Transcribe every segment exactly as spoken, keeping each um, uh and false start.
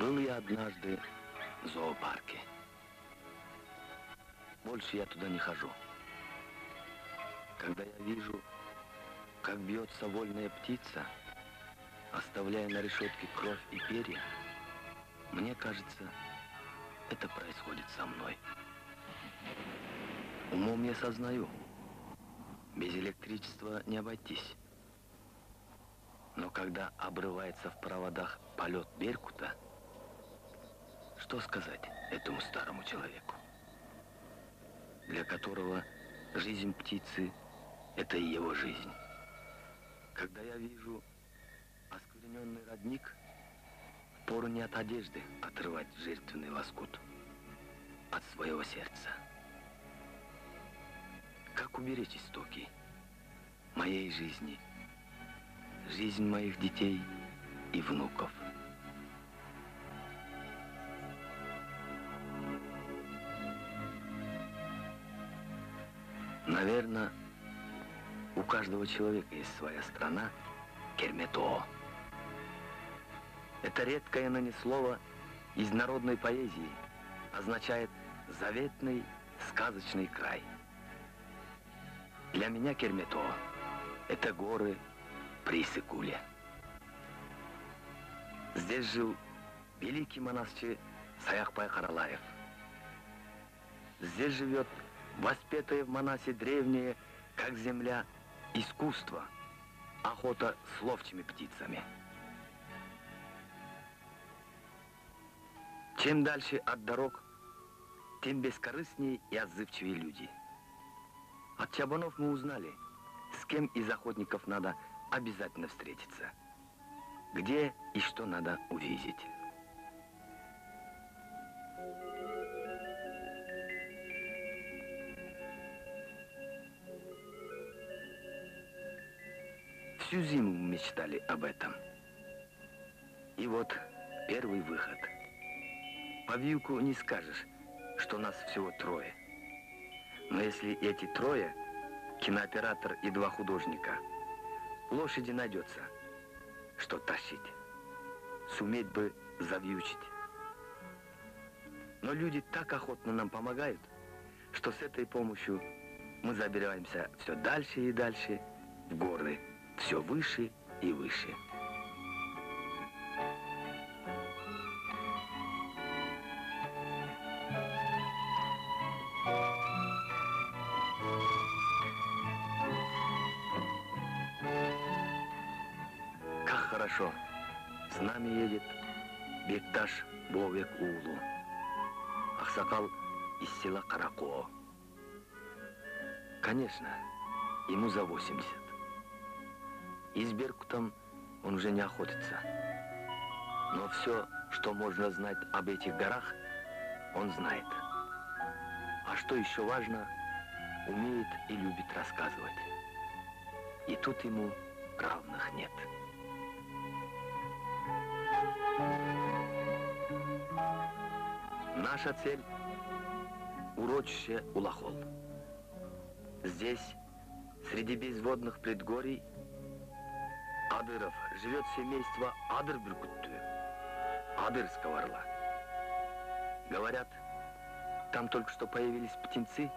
Был я однажды в зоопарке. Больше я туда не хожу. Когда я вижу, как бьется вольная птица, оставляя на решетке кровь и перья, мне кажется, это происходит со мной. Умом я сознаю, без электричества не обойтись. Но когда обрывается в проводах полет беркута, что сказать этому старому человеку, для которого жизнь птицы – это и его жизнь? Когда я вижу оскверненный родник, пору не от одежды отрывать жертвенный лоскут, от своего сердца. Как уберечь истоки моей жизни, жизнь моих детей и внуков? Наверное, у каждого человека есть своя страна Кермето. Это редкое ныне слово из народной поэзии означает заветный сказочный край. Для меня Кермето – это горы Присыгули. Здесь жил великий монастырь Саякбай Каралаев. Здесь живет воспетое в Манасе древнее, как земля, искусство, охота с ловчими птицами. Чем дальше от дорог, тем бескорыстнее и отзывчивее люди. От чабанов мы узнали, с кем из охотников надо обязательно встретиться, где и что надо увидеть. Всю зиму мы мечтали об этом. И вот первый выход. По вьюку не скажешь, что нас всего трое. Но если эти трое, кинооператор и два художника, лошади найдется, что тащить. Суметь бы завьючить. Но люди так охотно нам помогают, что с этой помощью мы забираемся все дальше и дальше в горы. Все выше и выше. Как хорошо! С нами едет Бектаж Богакулу, аксакал из села Карако. Конечно, ему за восемьдесят. И с беркутом он уже не охотится. Но все, что можно знать об этих горах, он знает. А что еще важно, умеет и любит рассказывать. И тут ему равных нет. Наша цель – урочище Улахол. Здесь, среди безводных предгорий, адыров живет семейство Адырбуркуты, адырского орла. Говорят, там только что появились птенцы,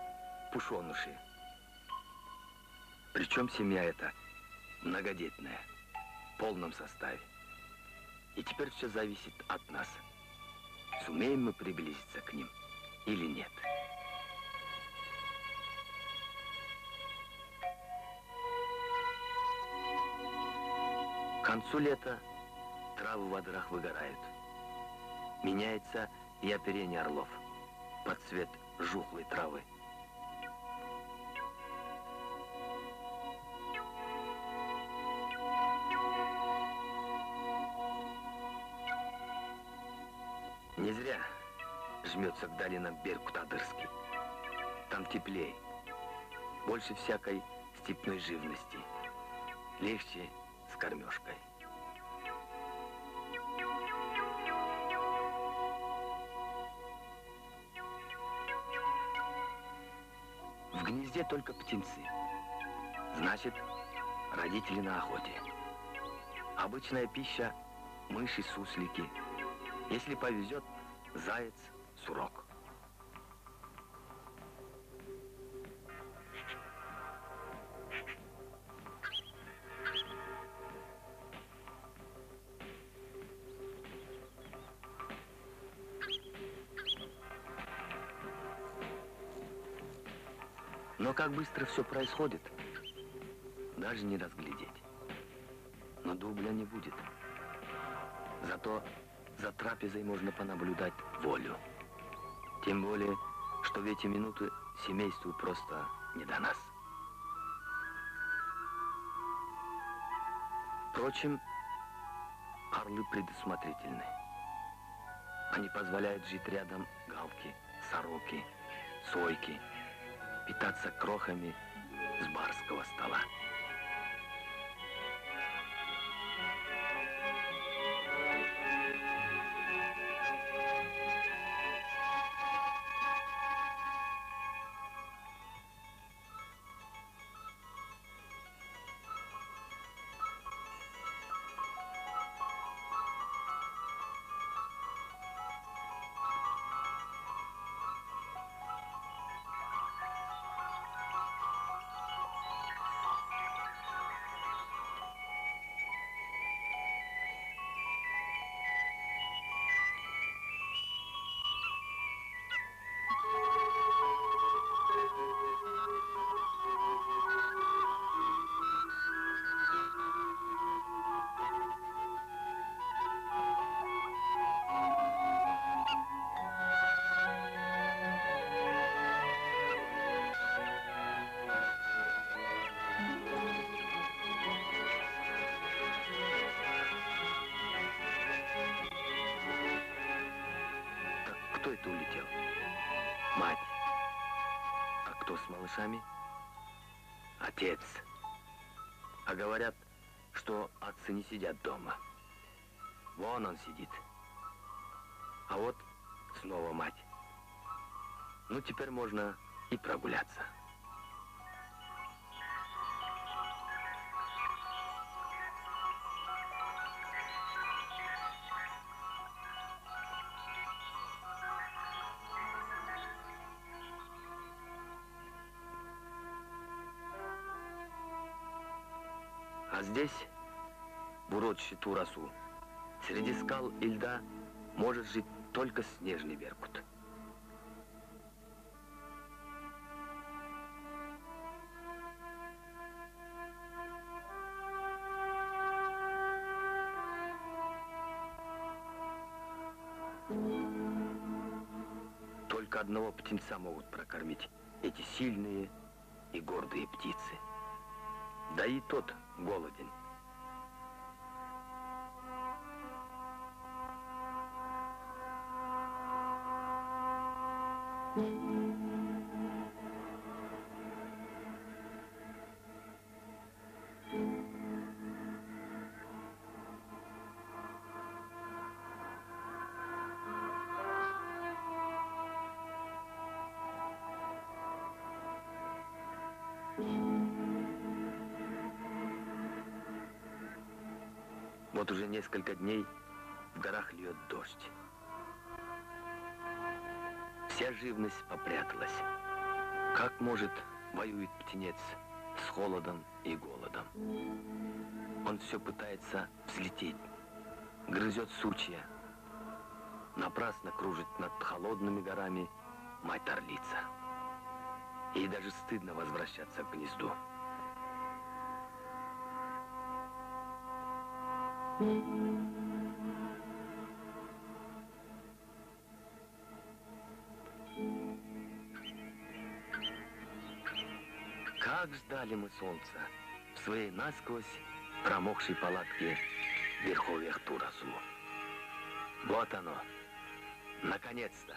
пушоныши. Причем семья эта многодетная, в полном составе. И теперь все зависит от нас. Сумеем мы приблизиться к ним или нет? К концу лета травы в адрах выгорают. Меняется и оперение орлов под цвет жухлой травы. Не зря жмется к долинам беркут адырский. Там теплее, больше всякой степной живности, легче с кормежкой. В гнезде только птенцы. Значит, родители на охоте. Обычная пища – мыши, суслики, Если повезет, заяц, сурок. Но как быстро все происходит, даже не разглядеть. Но до угля не будет. Зато за трапезой можно понаблюдать волю. Тем более, что в эти минуты семейству просто не до нас. Впрочем, орлы предусмотрительны. Они позволяют жить рядом галки, сороки, сойки, питаться крохами с барского стола. Отец. А говорят, что отцы не сидят дома. Вон он сидит. А вот снова мать. Ну, теперь можно и прогуляться. Здесь, в урочище Турасу, среди скал и льда может жить только снежный беркут. Только одного птенца могут прокормить эти сильные и гордые птицы. Да и тот голоден. Вот уже несколько дней в горах льет дождь. Вся живность попряталась. Как может, воюет птенец с холодом и голодом. Он все пытается взлететь, грызет сучья. Напрасно кружит над холодными горами мать-орлица. Ей даже стыдно возвращаться к гнезду. Как ждали мы солнца в своей насквозь промокшей палатке в верховьях Турасу. Вот оно, наконец-то.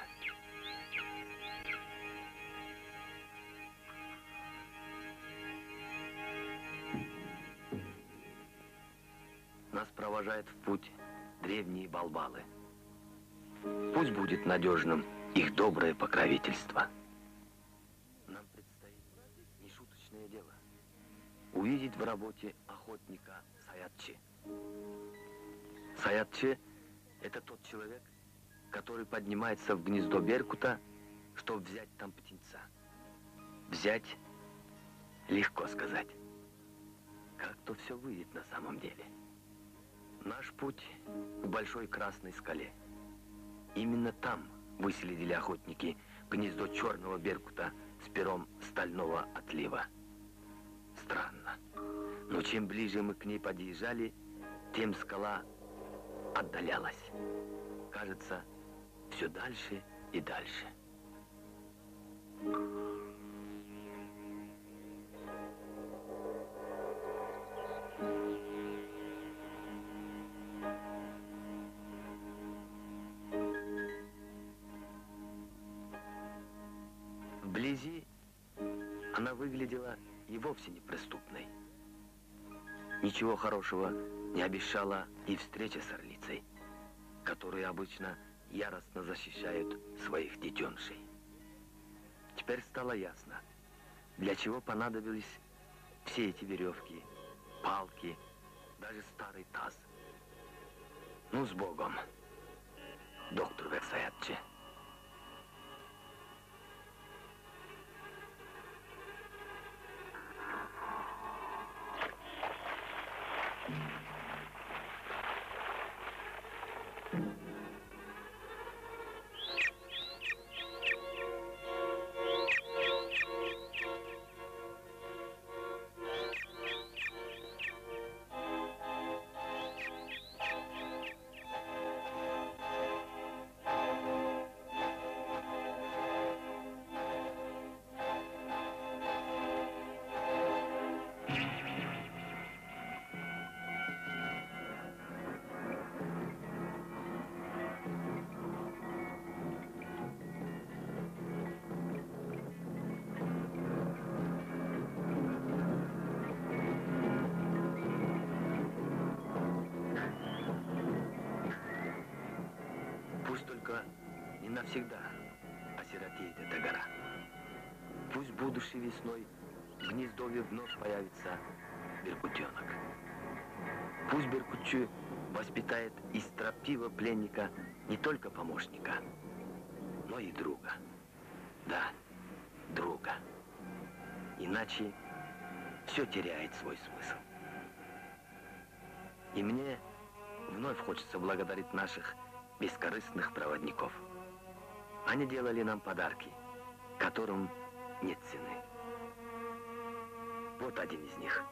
Нас провожают в путь древние балбалы. Пусть будет надежным их доброе покровительство. Нам предстоит нешуточное дело. Увидеть в работе охотника Саятче. Саятче – это тот человек, который поднимается в гнездо беркута, чтобы взять там птенца. Взять легко сказать. Как-то все выйдет на самом деле. Наш путь к большой красной скале. Именно там выследили охотники гнездо черного беркута с пером стального отлива. Странно, но чем ближе мы к ней подъезжали, тем скала отдалялась. Кажется, все дальше и дальше. Вблизи она выглядела и вовсе неприступной. Ничего хорошего не обещала и встреча с орлицей, которые обычно яростно защищают своих детенышей. Теперь стало ясно, для чего понадобились все эти веревки, палки, даже старый таз. Ну, с Богом, доктор Вексаятче. Навсегда осиротеет эта гора. Пусть будущей весной в гнездове вновь появится беркутенок. Пусть беркутчу воспитает из строптивого пленника не только помощника, но и друга. Да, друга. Иначе все теряет свой смысл. И мне вновь хочется благодарить наших бескорыстных проводников. Они делали нам подарки, которым нет цены. Вот один из них.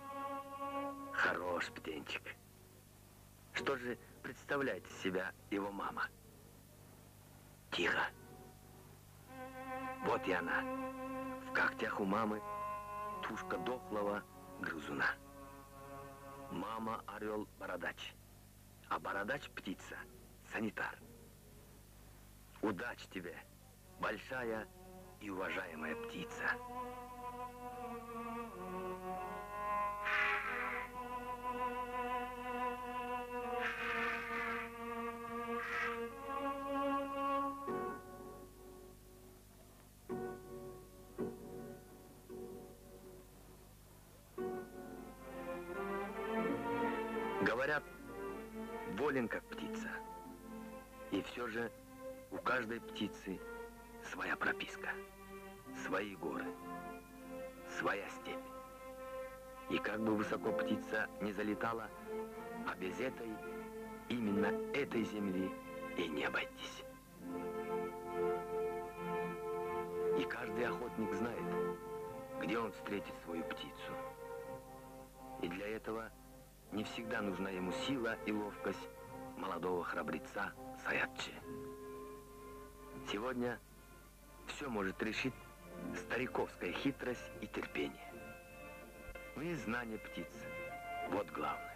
Хорош птенчик. Что же представляет из себя его мама? Тихо. Вот и она. В когтях у мамы тушка дохлого грызуна. Мама орел бородач, а бородач птица, санитар. Удачи тебе, большая и уважаемая птица. Говорят, волен как птица, и все же у каждой птицы своя прописка, свои горы, своя степь. И как бы высоко птица не залетала, а без этой, именно этой земли и не обойтись. И каждый охотник знает, где он встретит свою птицу. И для этого не всегда нужна ему сила и ловкость молодого храбреца Саятче. Сегодня все может решить стариковская хитрость и терпение. Ну и знание птиц. Вот главное.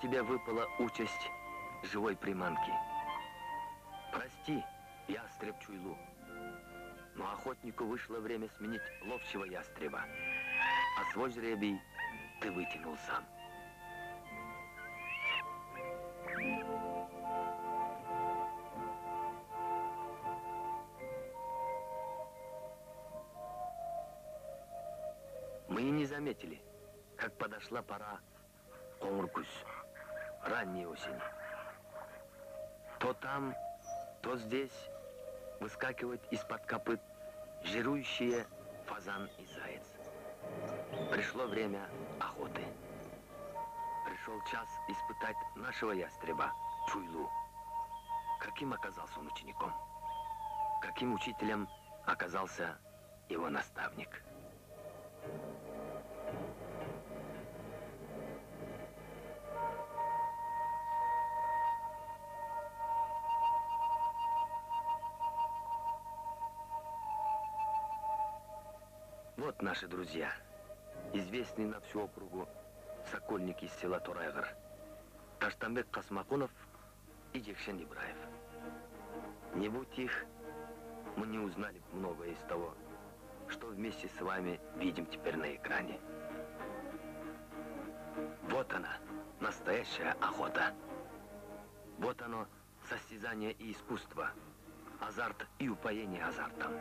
тебе выпала участь живой приманки. Прости, ястреб Чуйлу, но охотнику вышло время сменить ловчего ястреба, а свой жребий ты вытянул сам. Мы и не заметили, как подошла пора Коңуркуз, ранней осени. То там, то здесь выскакивают из-под копыт жирующие фазан и заяц. Пришло время охоты. Пришел час испытать нашего ястреба, Чуйлу. Каким оказался он учеником? Каким учителем оказался его наставник? Вот наши друзья, известный на всю округу сокольник из села Тур-Эгер, Таштамбек Космакунов и Дихшен Ибраев. Не будь их, мы не узнали многое из того, что вместе с вами видим теперь на экране. Вот она, настоящая охота. Вот оно, состязание и искусство, азарт и упоение азартом.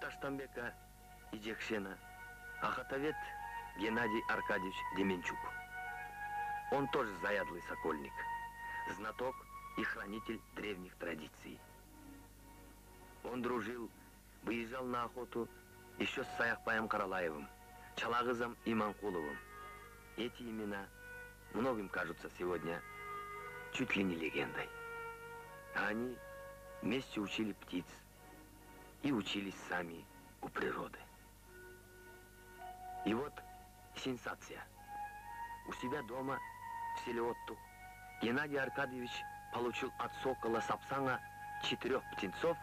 Таштамбека и Дихшена охотовед Геннадий Аркадьевич Деменчук. Он тоже заядлый сокольник, знаток и хранитель древних традиций. Он дружил, выезжал на охоту еще с Саякбаем Каралаевым, Чалагазом и Манкуловым. Эти имена многим кажутся сегодня чуть ли не легендой. А они вместе учили птиц и учились сами у природы. И вот сенсация. У себя дома, в селе Отту, Геннадий Аркадьевич получил от сокола Сапсана четырех птенцов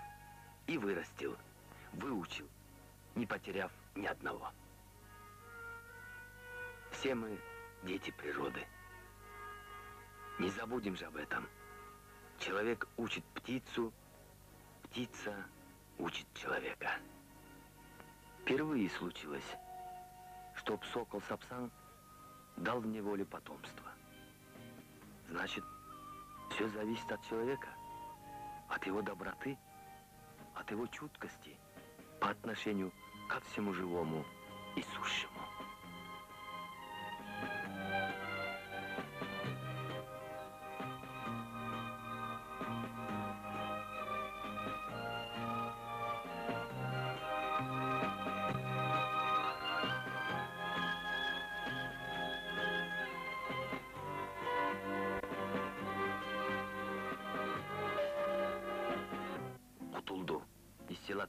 и вырастил, выучил, не потеряв ни одного. Все мы дети природы. Не забудем же об этом. Человек учит птицу, птица учит человека. Впервые случилось, чтоб сокол Сапсан дал в неволе потомство. Значит, все зависит от человека, от его доброты, от его чуткости по отношению ко всему живому и сущему.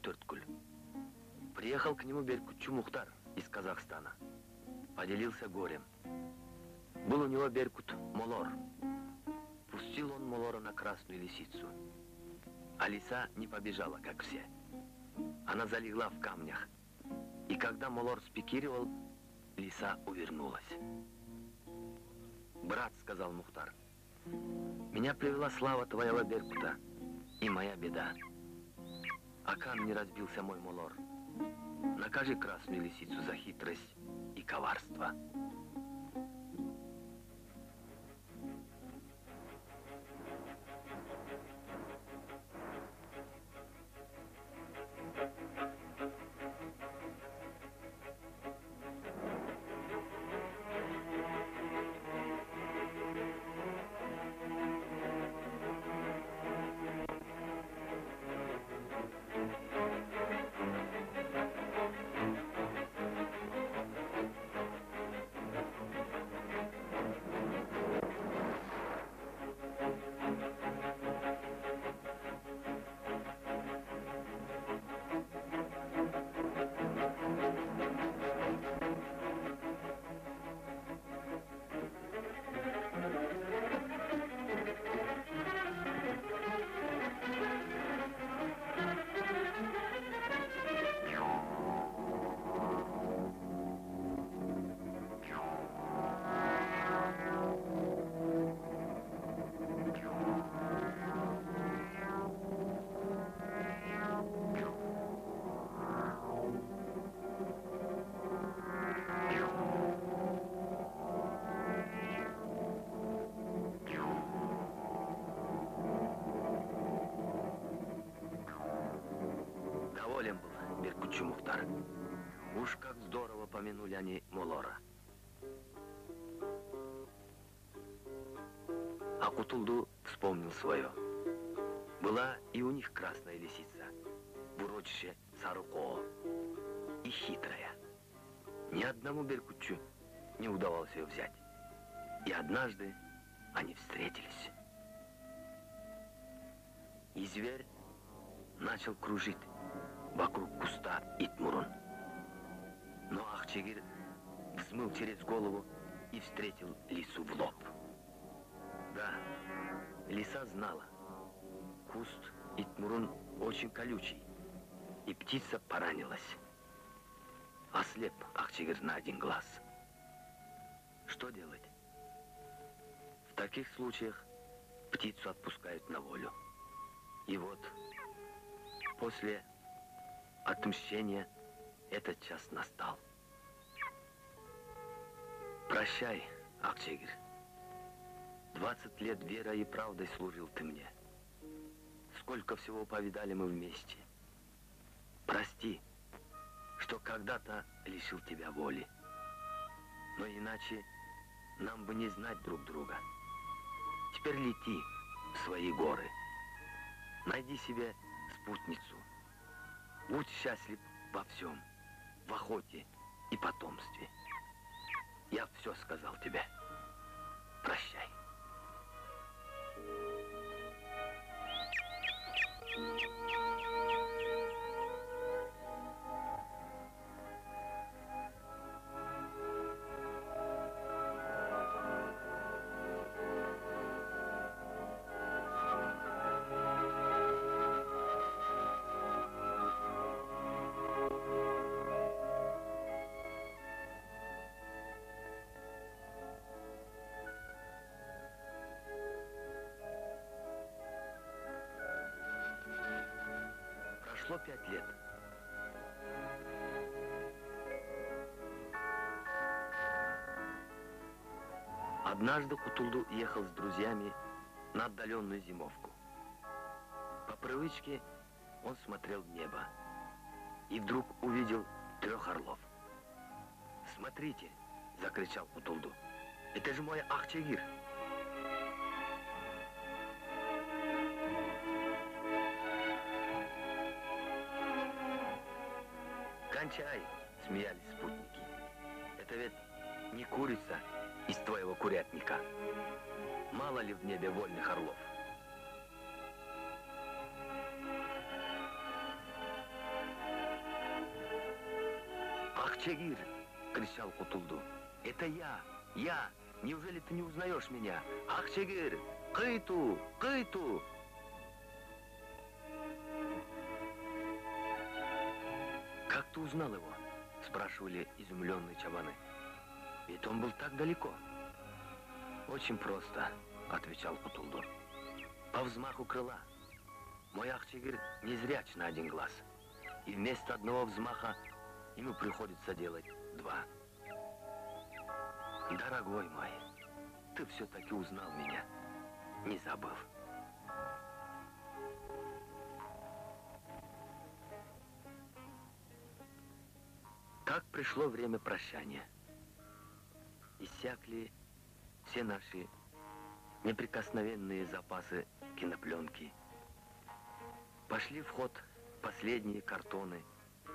Тёрткуль. Приехал к нему беркутчу Мухтар из Казахстана. Поделился горем. Был у него беркут Молор. Пустил он Молора на красную лисицу. А лиса не побежала, как все. Она залегла в камнях. И когда Молор спикировал, лиса увернулась. «Брат, — сказал Мухтар, — меня привела слава твоего беркута и моя беда. А камни разбился мой Молор. Накажи красную лисицу за хитрость и коварство». болен был беркутчи Мухтар. Уж как здорово помянули они Молора. А Кутулду вспомнил свое. Была и у них красная лисица, в урочище Саруко, и хитрая. Ни одному беркутчу не удавалось ее взять. И однажды они встретились. И зверь начал кружить вокруг куста Итмурун. Но Ак-Чегир взмыл через голову и встретил лису в лоб. Да, лиса знала, куст Итмурун очень колючий, и птица поранилась. Ослеп Ак-Чегир на один глаз. Что делать? В таких случаях птицу отпускают на волю. И вот после отмщения этот час настал. Прощай, Ак-Чегир. Двадцать лет верой и правдой служил ты мне. Сколько всего повидали мы вместе. Прости, что когда-то лишил тебя воли. Но иначе нам бы не знать друг друга. Теперь лети в свои горы. Найди себе спутницу. Будь счастлив во всем, в охоте и потомстве. Я все сказал тебе. Прощай. Прошло пять лет. Однажды Кутулду ехал с друзьями на отдаленную зимовку. По привычке он смотрел в небо и вдруг увидел трех орлов. «Смотрите!» – закричал Кутулду. «Это же мой Ак-Чегир!» «Кончай!» – смеялись спутники. «Это ведь не курица из твоего курятника. Мало ли в небе вольных орлов?» «Ак-Чегир!» – кричал Кутулду. «Это я! Я! Неужели ты не узнаешь меня? Ак-Чегир! Кыту! Кыту!» «Как ты узнал его?» – спрашивали изумленные чабаны. «Ведь он был так далеко». «Очень просто», – отвечал Кутулду. «По взмаху крыла. Мой Ак-Чегир незряч на один глаз. И вместо одного взмаха ему приходится делать два». «Дорогой мой, ты все-таки узнал меня, не забыл». Так пришло время прощания. Иссякли все наши неприкосновенные запасы кинопленки. Пошли в ход последние картоны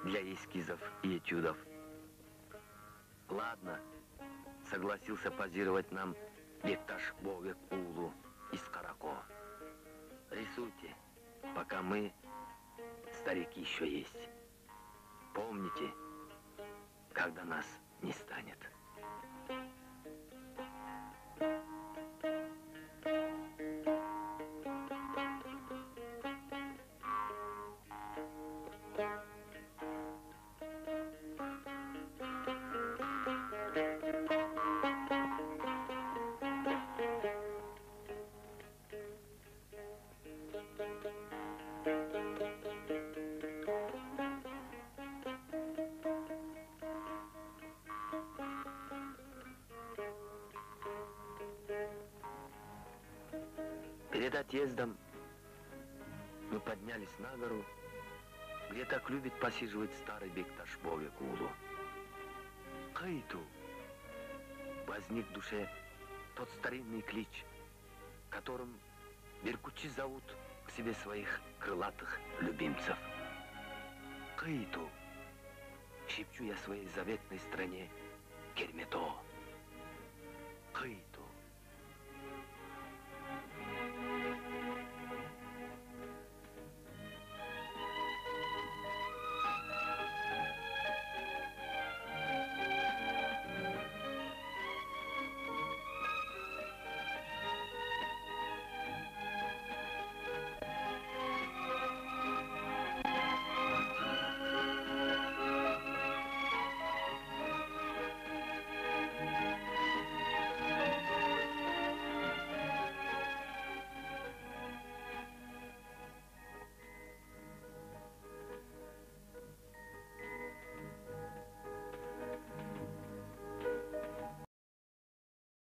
для эскизов и этюдов. Ладно, согласился позировать нам Бектаж Богакулу из Карако. Рисуйте, пока мы, старики, еще есть. Помните, когда нас не станет. Перед отъездом мы поднялись на гору, где так любит посиживать старый бек Ташбовек Улу. Кайту! Возник в душе тот старинный клич, которым беркутчи зовут к себе своих крылатых любимцев. Кайту! Шепчу я своей заветной стране Кермето.